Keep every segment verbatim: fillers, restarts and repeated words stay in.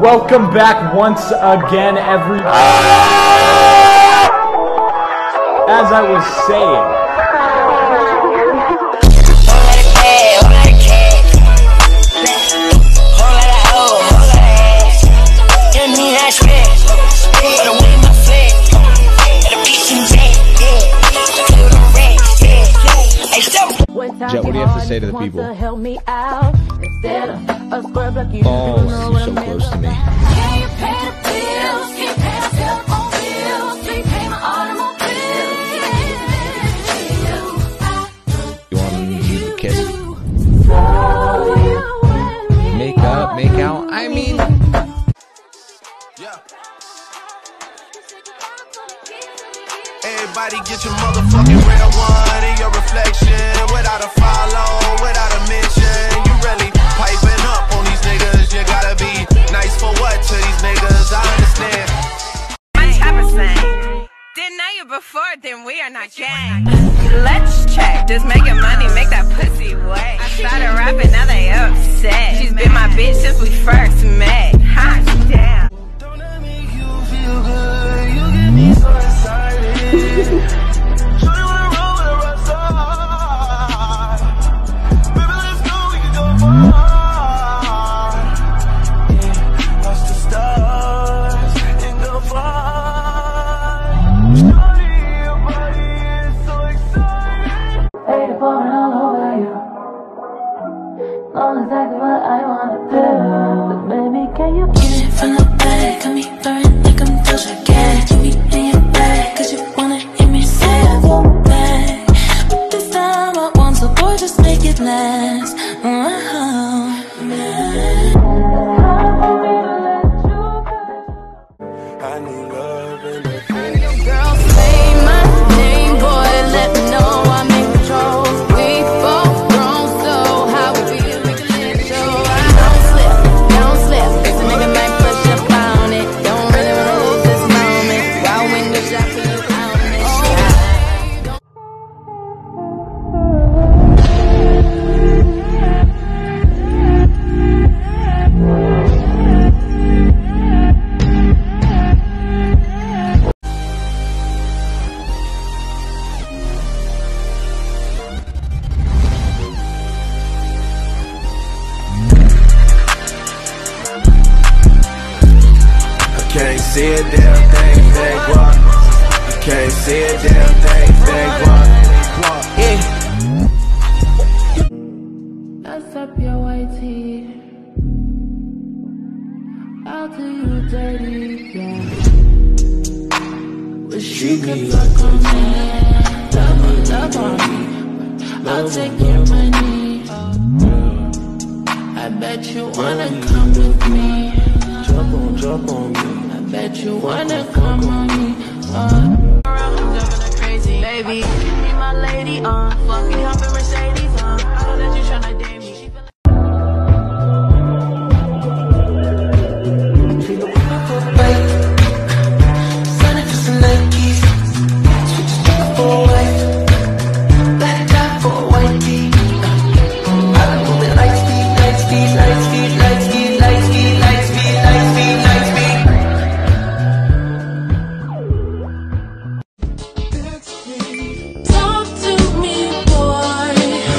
Welcome back once again, everybody. As I was saying, Jet, what do you have to say to the people? Oh, you're so close to me. You want me to kiss? Make up, make out, I mean... Yeah. Everybody get your motherfucking real one in your reflection. Without a follow, without a mention. You really piping up on these niggas. You gotta be nice for what to these niggas, I understand. My type of thing. Didn't know you before, then we are not gang. Let's check. Just making money, make that pussy wet. I started rapping, now they upset. She's been my bitch since we first met. Hot damn. Don't let me you feel good. You get me so excited. See a damn thing, thing, walk. You can't see a damn thing, thing, walk. Yeah. That's up your white tee. I'll do you dirty, yeah. Wish you could look on me. Love on, love on me. I'll take your money. I bet you wanna come with me. Jump on, jump on me. Bet you wanna come on me, uh around a crazy baby. Be my lady, uh fuck me up in Mercedes, uh I don't let you tryna date me. Talk to me, boy.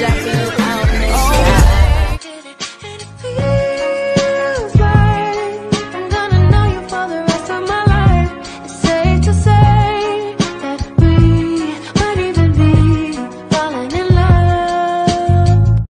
Jack.